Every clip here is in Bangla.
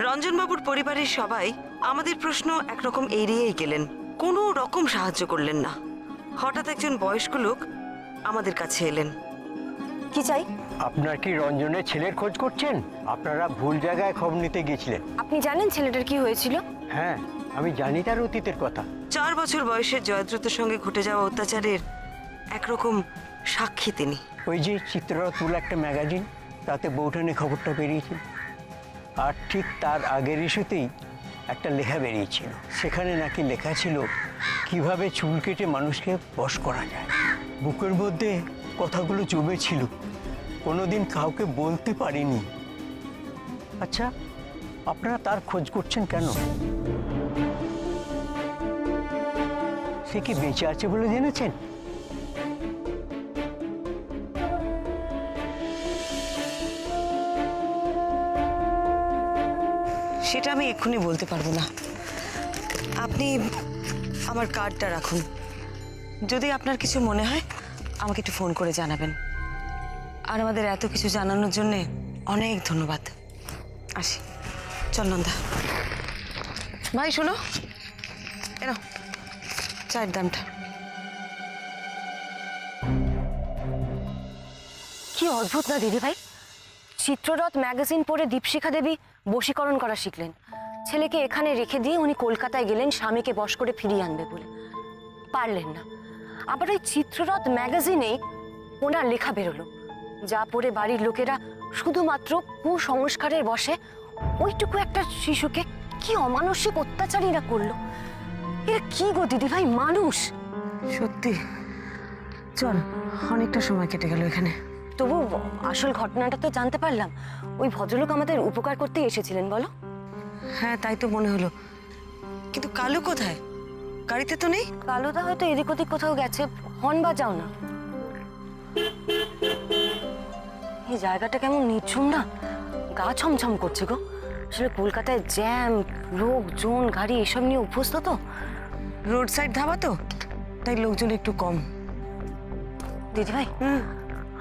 रंजन बाबुर परिवारेर सबाई आमादेर प्रश्न एक रकम एड़िएई गेलेन, कोनो रकम साहाज्य करलेन ना। हठात् एकजन बयस्क लोक आमादेर काछे एलेन। कि चाই? আপনারা কি রঞ্জনের ছেলের খোঁজ করছেন? আপনারা ভুল জায়গায় খবর নিতে গিয়েছিলেন। আপনি জানেন ছেলেটার কি হয়েছিল? হ্যাঁ, আমি জানি তার অতীতের কথা। ৪ বছর বয়সে জয়দ্রুতের সঙ্গে ঘটে যাওয়া অত্যাচারের এক রকম সাক্ষী তিনি। ওই যে চিত্ররথুল একটা ম্যাগাজিন, তাতে বউঠানে খবরটা বেরিয়েছিল। আর ঠিক তার আগের ইস্যুতেই একটা লেখা বেরিয়েছিল, সেখানে নাকি লেখা ছিল কিভাবে চুল কেটে মানুষকে বশ করা যায়। বুকের মধ্যে কথাগুলো জমে ছিল, কোনোদিন কাউকে বলতে পারিনি। আচ্ছা, আপনারা তার খোঁজ করছেন কেন? সে কি বেঁচে আছে বলে জেনেছেন? সেটা আমি এক্ষুনি বলতে পারবো না। আপনি আমার কার্ডটা রাখুন, যদি আপনার কিছু মনে হয় আমাকে একটু ফোন করে জানাবেন। আর আমাদের এত কিছু জানানোর জন্যে অনেক ধন্যবাদ। আসি, চল নন্দা। ভাই শোনো, এনো চায়ের দামটা। কি অদ্ভুত না দিদি ভাই, চিত্ররথ ম্যাগাজিন পড়ে দীপশিখা দেবী বশীকরণ করা শিখলেন। ছেলেকে এখানে রেখে দিয়ে উনি কলকাতায় গেলেন স্বামীকে বশ করে ফিরিয়ে আনবে বলে, পারলেন না। আবার ওই চিত্ররথ ম্যাগাজিনেই ওনার লেখা বেরোলো, যা পড়ে বাড়ির লোকেরা শুধুমাত্র কুসংস্কারের বশে ওইটুকু একটা শিশুকে কি অমানসিক অত্যাচারই না করলো। এরা কি গো দিদি ভাই মানুষ সত্যি। চল, অনেকটা সময় কেটে গেল এখানে, তবু আসল ঘটনাটা তো জানতে পারলাম। ওই ভদ্রলোক আমাদের উপকার করতে এসেছিলেন বলো? হ্যাঁ, তাই তো মনে হলো। কিন্তু কালো কোথায়? গাড়িতে তো নেই। কালোদা হয়তো এদিক ওদিক কোথাও গেছে, হন বা যাও না। এই জায়গাটা কেমন নিঝুম না, গা ছমছম করছে গো। আসলে কলকাতায় জ্যাম, লোকজন, গাড়ি এসব নিয়ে অভ্যস্ত তো। রোড সাইড ধাবা তো, তাই লোকজন একটু কম। দিদি ভাই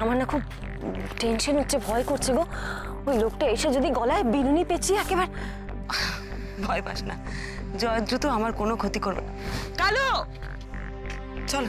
আমার না খুব টেনশন হচ্ছে, ভয় করছে গো। ওই লোকটা এসে যদি গলায় বিনুনি পেঁচিয়ে একেবারে। ভয় পাস না, জয়দ্রুত আমার কোনো ক্ষতি করবে না। কালো চল।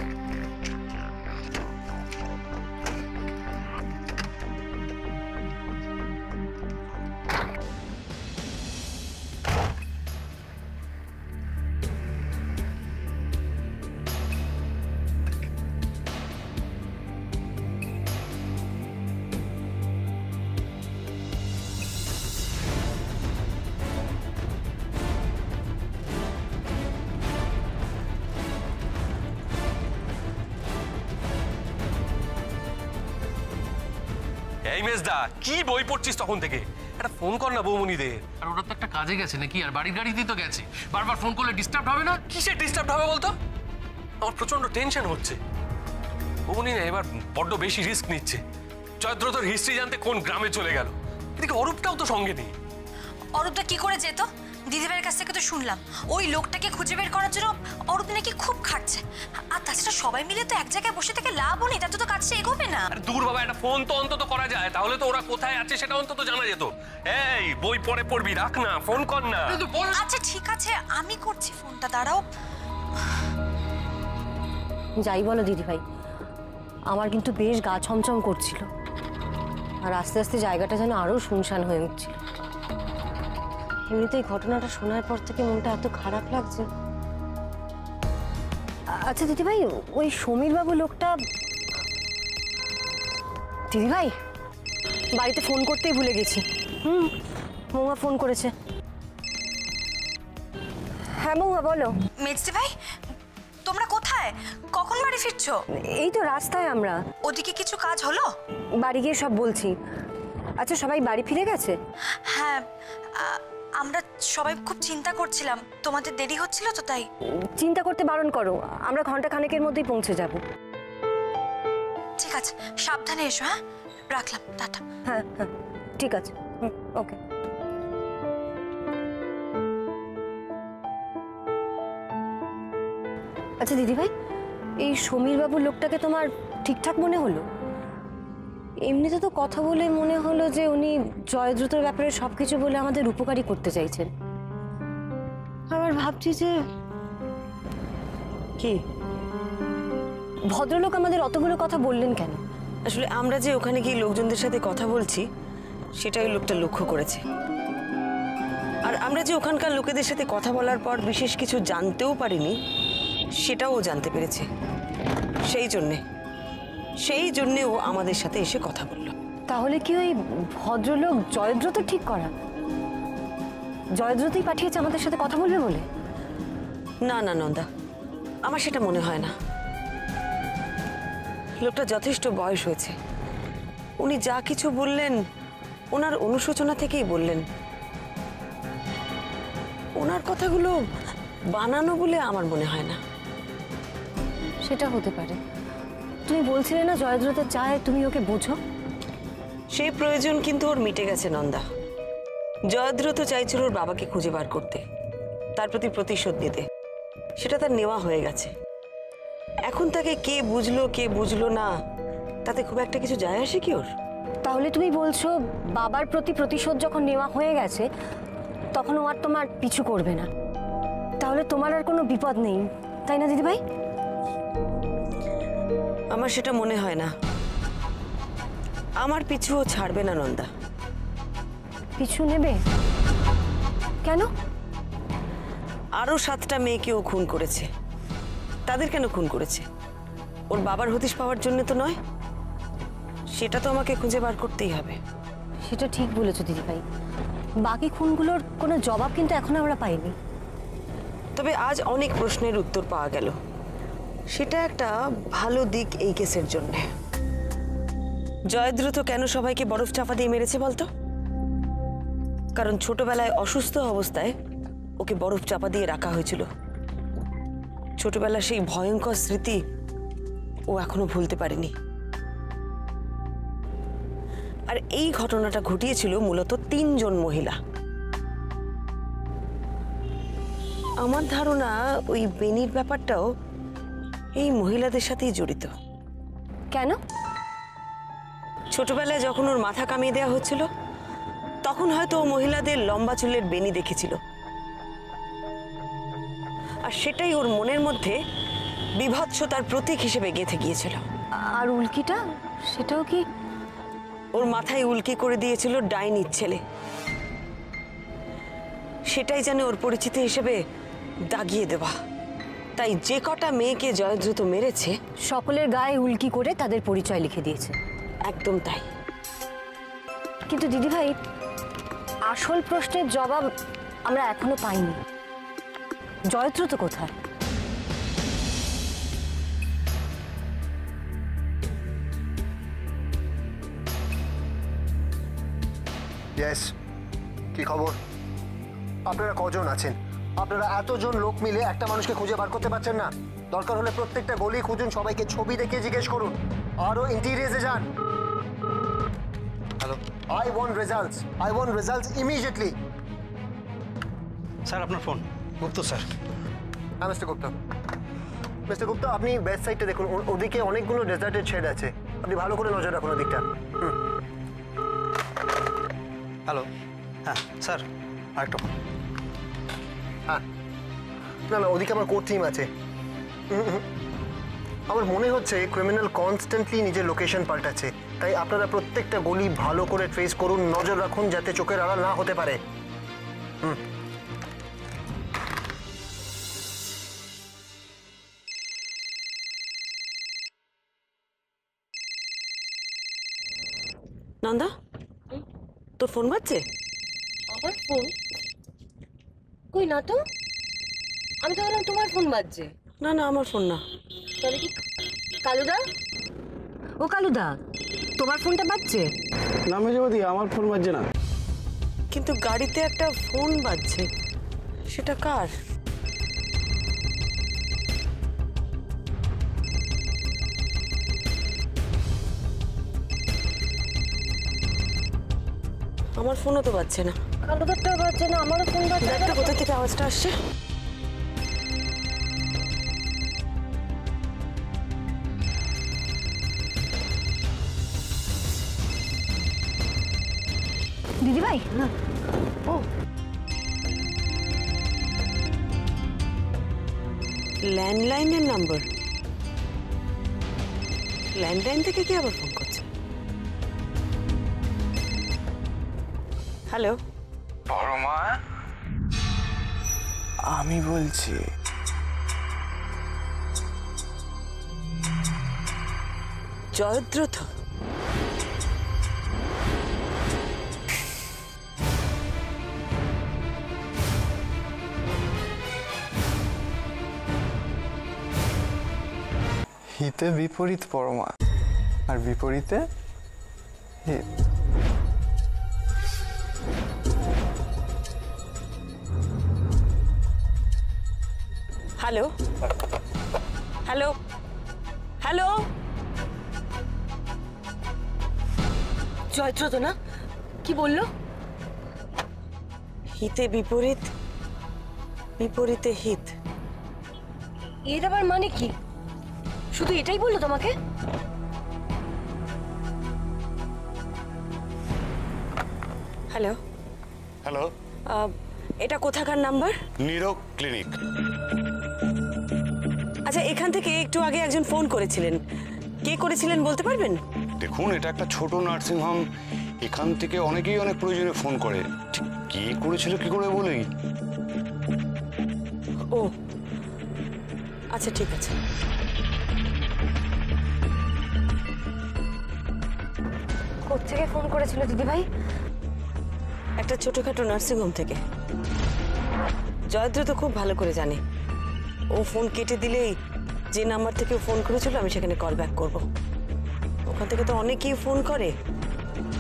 জয়দ্রথর হিস্ট্রি জানতে কোন গ্রামে চলে গেল। এদিকে অরূপটাও তো সঙ্গে নেই। অরূপটা কি করে যেত? দিদিভাইয়ের কাছ থেকে তো শুনলাম ওই লোকটাকে খুঁজে বের করার জন্য অরূপ নাকি খুব খাটছে। আর তাছাড়া সবাই মিলে তো এক জায়গায় বসে থেকে লাভ নেই, তাতে তো কাজটা এগোবে না। আরে দূর বাবা, একটা ফোন তো অন্তত করা যায়, তাহলে তো ওরা কোথায় আছে সেটা অন্তত জানা যেত। এই বই পড়ে পড়বি, রাখ না, ফোন কর না। আচ্ছা ঠিক আছে, আমি করছি ফোনটা, দাঁড়াও। যাই বলো দিদিভাই, আমার কিন্তু বেশ গা ছমছম করছিল। আর আস্তে আস্তে জায়গাটা যেন আরো শুনশান হয়ে উঠছিল। এমনিতে এই ঘটনাটা শোনার পর থেকে মনটা এত খারাপ লাগছে। আচ্ছা দিদিভাই, ওই সমীর বাবু লোকটা। দিদিভাই বাড়িতে ফোন করতেই ভুলে গেছি। মৌমা ফোন করেছে। হ্যাঁ মৌমা বলো। মেজদি ভাই তোমরা কোথায়? কখন বাড়ি ফিরছো? এই তো রাস্তায় আমরা। ওদিকে কিছু কাজ হলো? বাড়ি গিয়ে সব বলছি। আচ্ছা সবাই বাড়ি ফিরে গেছে? হ্যাঁ, আমরা সবাই খুব চিন্তা করছিলাম, তোমাদের দেরি হচ্ছিল তো তাই। চিন্তা করতে বারণ করো, আমরা ঘন্টা খানেকের মধ্যেই পৌঁছে যাব। ঠিক আছে, সাবধানে এসো। হ্যাঁ রাখলাম, টাটা। হ্যাঁ হ্যাঁ ঠিক আছে, ওকে। আচ্ছা দিদিভাই, এই সমীরবাবুর লোকটাকে তোমার ঠিকঠাক মনে হলো? एमनिते तो कथा बोले मने हलो जे उनी जयद्रुतर ব্যাপারে সবকিছু বলে আমাদের উপকারী করতে চাইছেন। আমার ভাবছি যে কি ভদ্রলোক আমাদের অতগুলো কথা বললেন কেন? আসলে আমরা যে ওখানে গিয়ে লোকজনদের সাথে কথা বলছি সেটাই লোকটা লক্ষ্য করেছে। আর আমরা যে ওখানকার লোকেদের সাথে কথা বলার পর বিশেষ কিছু জানতেও পারিনি সেটাও জানতে পেরেছে। সেই জন্যে ও আমাদের সাথে এসে কথা বলল। তাহলে কি ওই ভদ্রলোক জয়দ্রত ঠিক করা জয়দ্রতই পাঠিয়েছে আমাদের সাথে কথা বলবে বলে? না না নন্দা, আমার সেটা মনে হয় না। লোকটা যথেষ্ট বয়স হয়েছে, উনি যা কিছু বললেন ওনার অনুশোচনা থেকেই বললেন। ওনার কথাগুলো বানানো বলে আমার মনে হয় না। সেটা হতে পারে। তুমি বলছিলে না জয়দ্রতা চায় তুমি ওকে বোঝো? সেই প্রয়োজন কিন্তু ওর মিটে গেছে নন্দা। জয়দ্রতা চাইছিল ওর বাবাকে খুঁজে বার করতে, তার প্রতি প্রতিশোধ নিতে, সেটা তার নেওয়া হয়ে গেছে। এখন তাকে কে বুঝলো কে বুঝলো না তাতে খুব একটা কিছু যায় আসে কি ওর? তাহলে তুমি বলছো বাবার প্রতি প্রতিশোধ যখন নেওয়া হয়ে গেছে তখন ও আর তোমার পিছু করবে না, তাহলে তোমার আর কোনো বিপদ নেই, তাই না দিদিভাই? আমার সেটা মনে হয় না। আমার পিছু ও ছাড়বে না নন্দা। পিছু নেবে কেন? আরো 7টা মেয়েকে ও খুন করেছে। তাদের কেন খুন করেছে? ওর বাবার হদিশ পাওয়ার জন্য তো নয়, সেটা তো আমাকে খুঁজে বার করতেই হবে। সেটা ঠিক বলেছো দিদিভাই, বাকি খুনগুলোর কোনো জবাব কিন্তু এখনো আমরা পাইনি। তবে আজ অনেক প্রশ্নের উত্তর পাওয়া গেল, সেটা একটা ভালো দিক এই কেসের জন্য। জয়দ্রুত কেন সবাইকে বরফ চাপা দিয়ে মেরেছে বলতো? কারণ ছোটবেলায় অসুস্থ অবস্থায় ওকে বরফ চাপা দিয়ে রাখা হয়েছিল। ছোটবেলার সেই ভয়ঙ্কর স্মৃতি ও এখনো ভুলতে পারেনি। আর এই ঘটনাটা ঘটিয়েছিল মূলত 3জন মহিলা। আমার ধারণা ওই বেনির ব্যাপারটাও এই মহিলাদের সাথেই জড়িত। কেন? ছোটবেলায় যখন ওর মাথা কামিয়ে দেওয়া হচ্ছিল তখন হয়তো ও মহিলাদের লম্বা চুলের বেনি দেখেছিল, আর সেটাই ওর মনের মধ্যে বিভৎসতার প্রতীক হিসেবে গেঁথে গিয়েছিল। আর উল্কিটা, সেটাও কি? ওর মাথায় উল্কি করে দিয়েছিল ডাইনির ছেলে, সেটাই যেন ওর পরিচিতি হিসেবে দাগিয়ে দেওয়া। তাই যে কটা মেয়েকে জয়দ্রুত মেরেছে সকলের গায়ে উল্কি করে তাদের পরিচয় লিখে দিয়েছে। একদম তাই। কিন্তু দিদিভাই, আসল প্রশ্নের জবাব আমরা এখনো পাইনি। জয়দ্রুত কোথায়? ইয়েস, কি খবর? আপনারা কজন আছেন? আপনারা এতজন লোক মিলে একটা মানুষকে খুঁজে বার করতে পারছেন না? দরকার হলে প্রত্যেকটা গলি খুঁজুন, সবাইকে ছবি দেখে জিজ্ঞেস করুন, আরও ইন্টিরিয়ারে যান। Hello, I want results immediately. Sir আপনার ফোন। গুপ্ত স্যার। হ্যাঁ মিস্টার গুপ্তা, আপনি ওয়েস্ট সাইডটা দেখুন, ওদিকে অনেকগুলো ডেজার্টেড শেড আছে, আপনি ভালো করে নজর রাখুন ওদিকটা। হ্যালো, হ্যাঁ স্যার আরেকটা ফোন। হ্যাঁ, না ওদিকে আমার কোর টিম আছে। আমার মনে হচ্ছে ক্রিমিনাল কনস্ট্যান্টলি নিজের লোকেশন পাল্টাচ্ছে, তাই আপনারা প্রত্যেকটা গলি ভালো করে ট্রেস করুন, নজর রাখুন যাতে চোখের আড়াল না হতে পারে। নন্দা, তোর ফোন বাজছে? আমার ফোন কই? না তো, আমি তো বললাম তোমার ফোন বাজছে। না না আমার ফোন না। তাহলে কি কালুদা? ও কালুদা, তোমার ফোনটা বাজছে? না মেজবদি, আমার ফোন বাজছে না। কিন্তু গাড়িতে একটা ফোন বাজছে, সেটা কার? আমার ফোনও তো বাজছে না, কালুদারটাও বাজছে না, আমারও ফোন বাজছে না। একটা কোথা থেকে আওয়াজটা আসছে? दीदी भाई हाँ। ओ। लैंडलाइन नंबर लैंडलाइन থেকে কি আবার ফোন করছে? হ্যালো বড় মা আমি বলছি। জয়দ্রথ हिते विपरीत परमा और विपरीते हेलो हेलो हेलो जयद्रथ ना कि बोलो हिते विपरीत विपरीते हित एर आबार माने कि শুধু এটাই বললো তোমাকে? হ্যালো হ্যালো এটা কোথাকার নাম্বার? নিরোগ ক্লিনিক। আচ্ছা এখান থেকে একটু আগে একজন ফোন করেছিলেন, কে করেছিলেন বলতে পারবেন? দেখুন এটা একটা ছোট নার্সিং হোম, এখান থেকে অনেকেই অনেক প্রয়োজনে ফোন করে, ঠিক কে করেছিল কি করে বলি। ও আচ্ছা ঠিক আছে। কোথেকে ফোন করেছিল দিদি ভাই? একটা ছোটখাটো নার্সিং হোম থেকে। জয়দ্রথ খুব ভালো করে জানে ও ফোন কেটে দিলেই যে নাম্বার থেকে ও ফোন করেছিল আমি সেখানে কল ব্যাক করব। ওখান থেকে তো অনেকেই ফোন করে,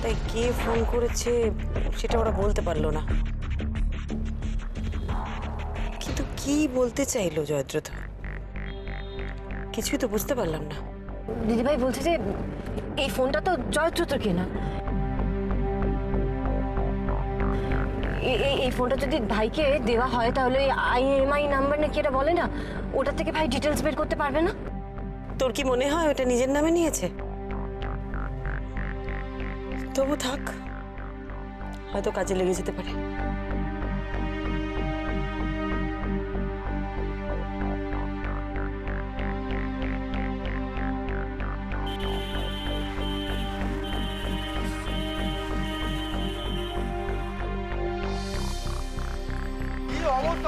তাই কে ফোন করেছে সেটা ওরা বলতে পারলো না। কিন্তু কি বলতে চাইলো জয়দ্রথ কিছুই তো বুঝতে পারলাম না। দিদি ভাই বলছে যে এই ফোনটা তো জয়দ্রথ কেনা, এই ফোনটা যদি ভাইকে দেওয়া হয় তাহলে আইএমআই নাম্বার নাকি এটা বলে না, ওটা থেকে ভাই ডিটেইলস বের করতে পারবে না। তোর কি মনে হয় ওটা নিজের নামে নিয়েছে? তবু থাক, হয়তো কাজে লেগে যেতে পারে।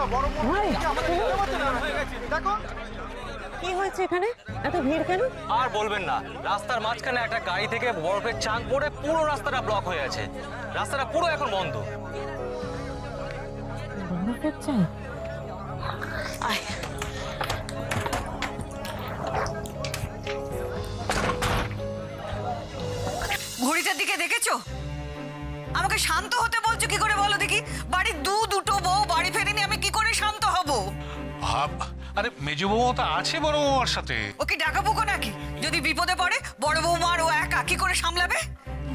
ঘড়িটার দিকে দেখেছো? আমাকে শান্ত হতে বলছো কি করে বলো দেখি? বাড়ি দুটো বউ বাড়ি ফেরেনি, আমি কি করে শান্ত হব? আরে মেজো বউ তো আছে বড় বউমার সাথে, ওকে ডাকাবো নাকি? যদি বিপদে পড়ে বড় বউমার ও একা কি করে সামলাবে?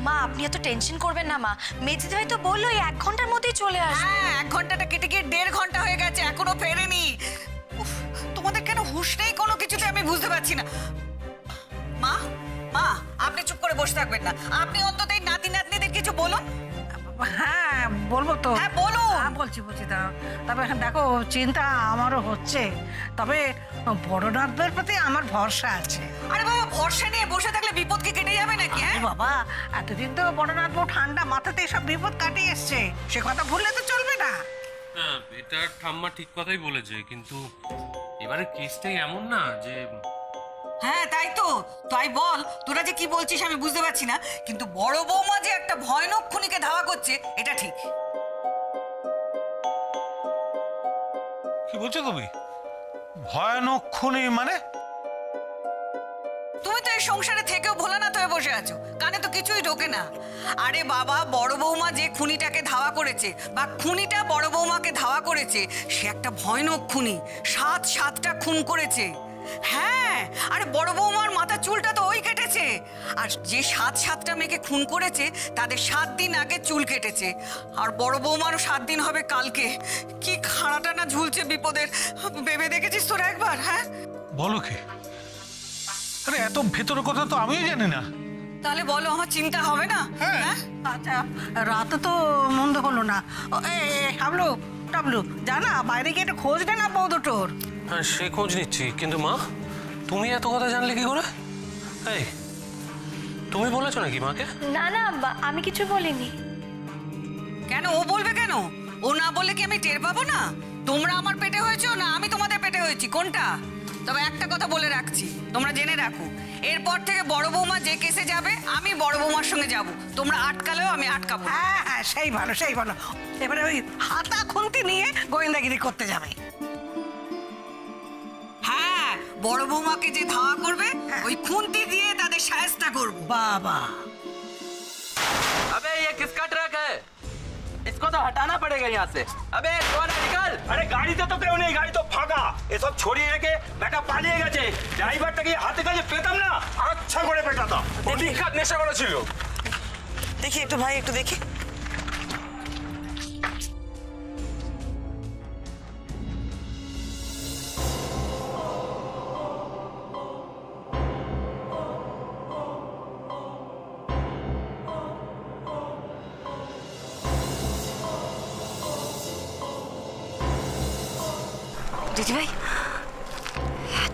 মা আপনি এত টেনশন করবেন না। মা মেজো ভাই তো বললো এক ঘন্টার মধ্যেই চলে আসবে। হ্যাঁ এক ঘন্টাটা কেটে গিয়ে দেড় ঘন্টা হয়ে গেছে, এখনো ফেরেনি। তোমাদের কেন হুঁশ নেই কোনো কিছুতে আমি বুঝতে পারছি না। মা মা আপনি চুপ করে বসে থাকবেন না, আপনি অন্তত এই নাতি নাতনিদের কিছু বলুন। হ্যাঁ বলবো তো, হ্যাঁ বলো। হ্যাঁ বলছি তা। তবে দেখো চিন্তা আমারও হচ্ছে, তবে বড় নাতদের প্রতি আমার ভরসা আছে। আরে বাবা ভরসা নিয়ে বসে থাকলে বিপদ কি কেটে যাবে নাকি? হ্যাঁ বাবা এতদিন তো বড় নাত বউ ঠান্ডা মাথাতে সব বিপদ কাটিয়ে এসছে, সে কথা ভুললে তো চলবে না। এটা ঠাম্মা ঠিক কথাই বলেছে, কিন্তু এবারে কেসটাই এমন না যে। হ্যাঁ তাই তো, তাই বল তোরা যে কি বলছিস আমি বুঝতে পারছি না, কিন্তু বড় বৌমা যে একটা ভয়ানক খুনিকে ধাওয়া করছে এটা ঠিক। কি বলছো তুমি? ভয়ানক খুনি মানে? তুমি তো এই সংসারে থেকেও ভোলানাথ হয়ে বসে আছো, কানে তো কিছুই ঢোকে না। আরে বাবা বড় বৌমা যে খুনিটাকে ধাওয়া করেছে বা খুনিটা বড় বৌমাকে ধাওয়া করেছে সে একটা ভয়ানক খুনি, ৭টা খুন করেছে। হ্যাঁ আরে বড় বৌমার মাথা চুলটা তো ওই কেটেছে, আর যে ৭টা মেয়েকে খুন করেছে তাদের 7 দিন আগে চুল কেটেছে, আর বড় বৌমারও 7 দিন হবে কালকে। কি খাড়াটা না ঝুলছে বিপদের, ভেবে দেখেছিস তোরা একবার? হ্যাঁ বলো কি? আরে এত ভেতরের কথা তো আমিও জানি না। ताले बोलो हाँ चिंता होवे ना हाँ अच्छा रात तो मुंड होलो ना ए हमलो टबलू जाना बाहरी के तो खोज देना बहुत टोर हाँ शे खोज नहीं ची किंतु माँ तुम ही ये तो कथा जान लेगी गोरा है तुम ही बोला चुना की माँ क्या ना ना आमी किचु बोली नहीं क्या ना वो बोल बे क्या ना वो ना बोले कि मैं टेर पाबो ना तुमरा आमर पेटे होए चो ना आमी तुम्हारे पेटे होए ची कौनटा तब एक तक तो बोले रख ची तुमरा जेने रखू एर पॉट थे के बड़ो बोमा जेके से जाबे आमी बड़ो बोमा शुंगे जाबू तुमरा आठ कले हो आमी आठ कबू हाँ हाँ सही बालो ये पर वही हाथा खुन्ती नहीं है गोयेंदा गिरी कोत्ते जाबे हाँ बड़ो बोमा के जे धावा कर बे वही खुन्ती दिए तादे शायस्ता कर बू बाबा अबे ये किसका ट्रक है इसको तो हटाना पड़ेगा यहाँ से। अबे कौन है निकल? अरे गाड़ी से तो क्यों नहीं गाड़ी तो भागा। ये सब छोड़िए के बेटा पालिएगा चे। ड्राइवर तक ये हाथ का जो पेटम ना अच्छा घोड़े पेटा था। देखिए क्या नेशा वाला चिलो। देखिए एक तो भाई एक तो देखिए। जीजी भाई,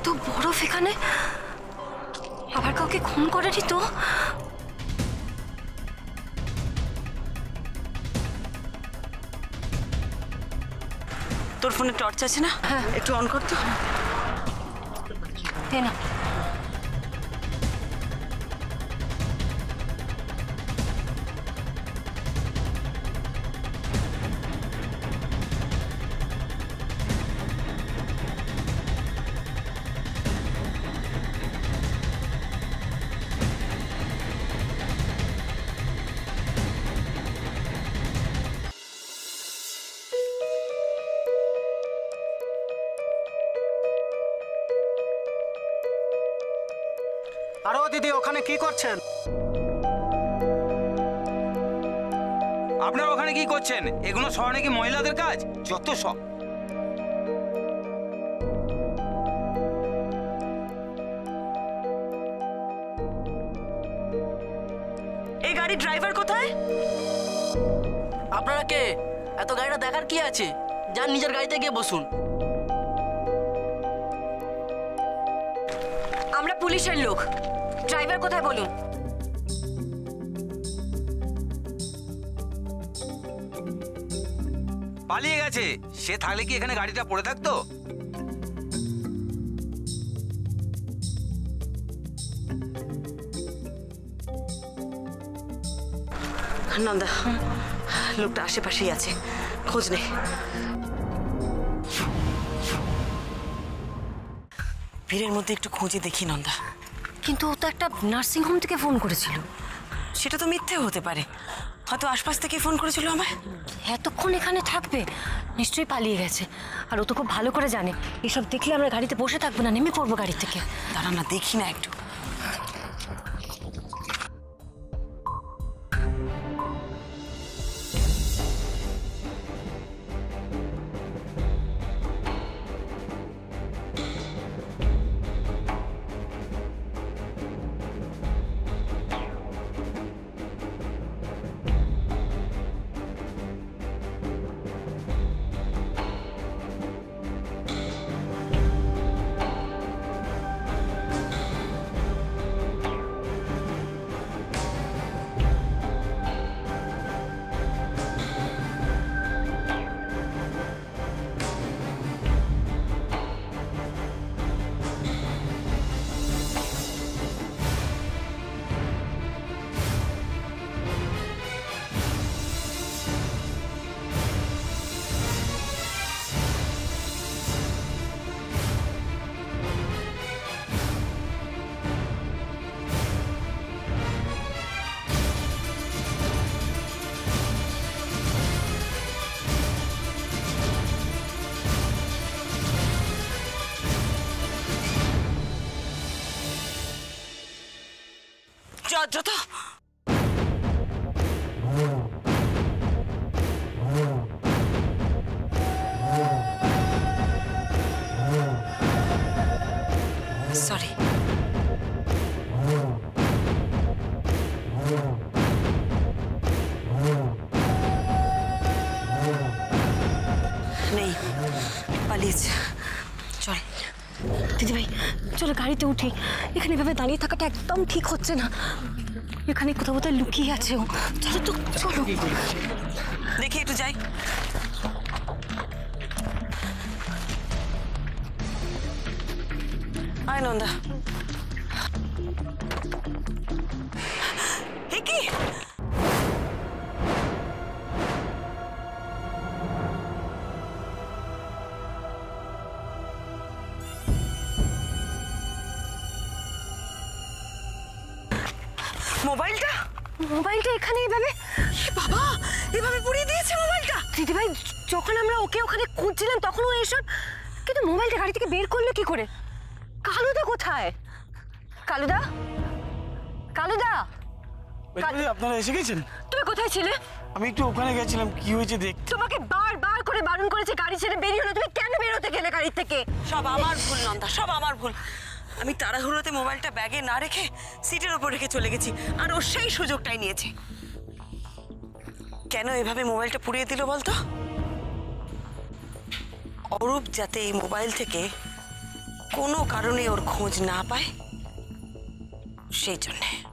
तो बड़ो फिका ने, अबार काउ के खून कोड़े थी तो? तोर फोने टॉर्च आछे ना? हाँ, एक तो ऑन कर तो। दे ना। आरो दीदी ওখানে কি করছেন আপনারা ওখানে কি করছেন এগুলো শহরে কি মহিলাদের কাজ যত সব এই গাড়ি ড্রাইভার কোথায় আপনারা কে এত গাড়িটা দেখার কি আছে যান নিজের গাড়িতে গিয়ে বসুন আমরা পুলিশের লোক ड्राइवर को था बोलूं। पाली गया चे, शे थाले की इखने गाड़ी टा पड़े थक तो। नंदा, लोग टाशे पशी आचे, खोज ने। भीड़ मुद्दे एक टू खोजी देखी नंदा। किंतु उतना एक टब नर्सिंग होम तक के फोन करे चिलो। शेटा तो मिथ्या होते पारे। हाँ तो आसपास तक के फोन करे चिलो हमें। यह तो खून इखाने थक पे। निश्चय पाली गए थे। और उतो को भालो करे जाने। ये सब देखले हमरे गाड़ी तक पोषे तक बनाने में कोर्ब गाड़ी तक के। तारा ना देखी ना एक टू। जो तो सॉरी प्लीज चल दीदी भाई चलो गाड़ी उठी एखे भाव दाड़ी थका एकदम ठीक होना एखे कोथा कोथा लुकिए आ चलो तो चलो देखिए एक जा नंदा मोबाइल मोबाइल बाबा पुड़े दिए मोबाइल दीदी भाई जो खुजल तक सब मोबाइल गाड़ी के बेर कर लो कि कालुदा कोथाय कालुदा कालुदा बेटा আপনারা এসে গেছেন তুমি কোথায় ছিলে আমি একটু ওখানে গেছিলাম কি হয়েছে দেখ তোমাকে বারবার করে বারণ করেছে গাড়ি ছেড়ে বেরিয়ে হলো তুমি কেন বের হতে গেলে গাড়ি থেকে সব আমার ভুল নন্দা সব আমার ভুল আমি তাড়াহুড়োতে মোবাইলটা ব্যাগে না রেখে সিটের উপর রেখে চলে গেছি আর ও সেই সুযোগটাই নিয়েছে কেন এভাবে মোবাইলটা পুড়িয়ে দিল বল তো অরূপ যাতে এই মোবাইল থেকে কোনো কারণে ওর খোঁজ না পায় সেই জন্য।